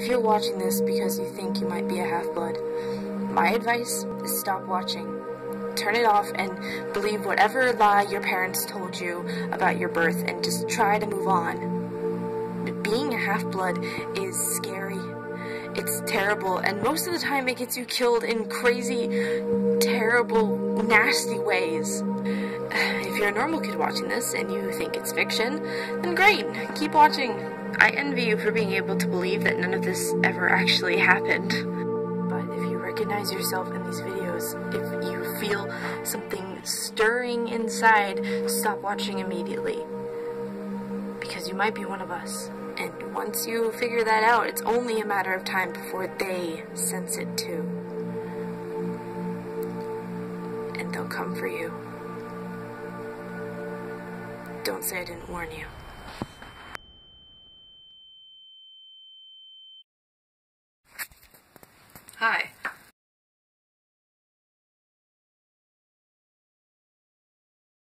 If you're watching this because you think you might be a half-blood, my advice is stop watching. Turn it off and believe whatever lie your parents told you about your birth and just try to move on. Being a half-blood is scary. It's terrible, and most of the time it gets you killed in crazy, terrible, nasty ways. If you're a normal kid watching this and you think it's fiction, then great, keep watching. I envy you for being able to believe that none of this ever actually happened. But if you recognize yourself in these videos, if you feel something stirring inside, stop watching immediately. Because you might be one of us. And once you figure that out, it's only a matter of time before they sense it too. And they'll come for you. Don't say I didn't warn you. Hi.